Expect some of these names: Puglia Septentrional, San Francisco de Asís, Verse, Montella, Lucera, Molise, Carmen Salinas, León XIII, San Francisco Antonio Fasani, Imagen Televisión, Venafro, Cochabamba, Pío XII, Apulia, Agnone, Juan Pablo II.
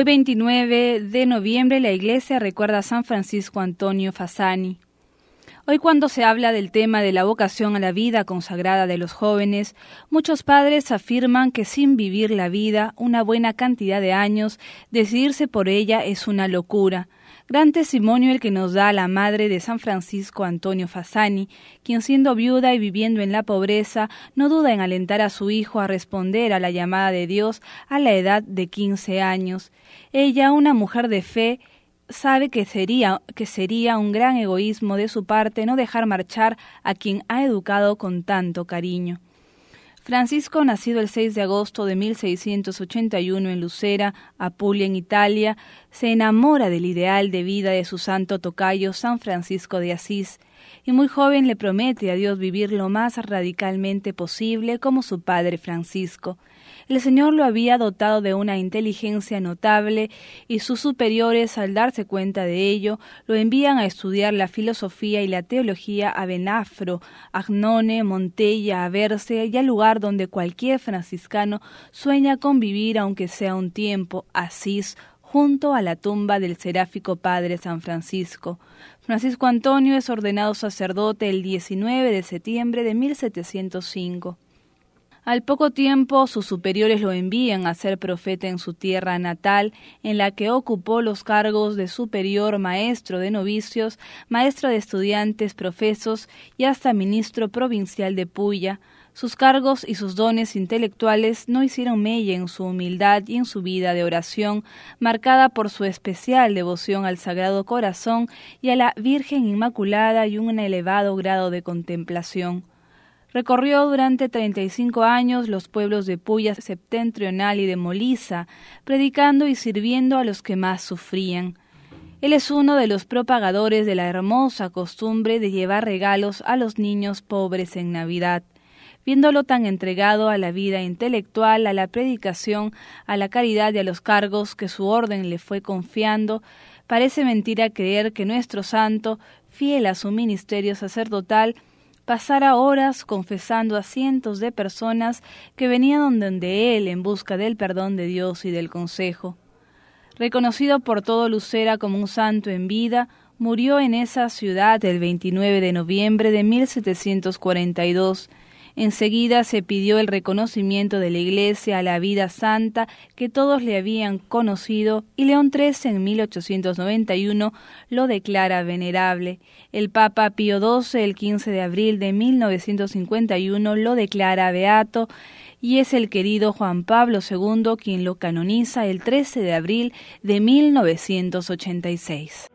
Hoy 29 de noviembre la Iglesia recuerda a San Francisco Antonio Fasani. Hoy cuando se habla del tema de la vocación a la vida consagrada de los jóvenes, muchos padres afirman que sin vivir la vida una buena cantidad de años, decidirse por ella es una locura. Gran testimonio el que nos da la madre de San Francisco Antonio Fasani, quien siendo viuda y viviendo en la pobreza, no duda en alentar a su hijo a responder a la llamada de Dios a la edad de 15 años. Ella, una mujer de fe, sabe que sería un gran egoísmo de su parte no dejar marchar a quien ha educado con tanto cariño. Francisco, nacido el 6 de agosto de 1681 en Lucera, Apulia, en Italia, se enamora del ideal de vida de su santo tocayo San Francisco de Asís, y muy joven le promete a Dios vivir lo más radicalmente posible como su padre Francisco. El Señor lo había dotado de una inteligencia notable y sus superiores, al darse cuenta de ello, lo envían a estudiar la filosofía y la teología a Venafro, Agnone, Montella, a Verse y al lugar donde cualquier franciscano sueña con vivir aunque sea un tiempo, Asís, junto a la tumba del seráfico padre San Francisco. Francisco Antonio es ordenado sacerdote el 19 de septiembre de 1705. Al poco tiempo, sus superiores lo envían a ser profeta en su tierra natal, en la que ocupó los cargos de superior, maestro de novicios, maestro de estudiantes, profesos y hasta ministro provincial de Puglia. Sus cargos y sus dones intelectuales no hicieron mella en su humildad y en su vida de oración, marcada por su especial devoción al Sagrado Corazón y a la Virgen Inmaculada y un elevado grado de contemplación. Recorrió durante 35 años los pueblos de Puglia Septentrional y de Molise, predicando y sirviendo a los que más sufrían. Él es uno de los propagadores de la hermosa costumbre de llevar regalos a los niños pobres en Navidad. Viéndolo tan entregado a la vida intelectual, a la predicación, a la caridad y a los cargos que su orden le fue confiando, parece mentira creer que nuestro santo, fiel a su ministerio sacerdotal, pasara horas confesando a cientos de personas que venían donde él en busca del perdón de Dios y del consejo. Reconocido por todo Lucera como un santo en vida, murió en esa ciudad el 29 de noviembre de 1742. Enseguida se pidió el reconocimiento de la Iglesia a la vida santa que todos le habían conocido y León XIII en 1891 lo declara venerable. El Papa Pío XII el 15 de abril de 1951 lo declara beato y es el querido Juan Pablo II quien lo canoniza el 13 de abril de 1986.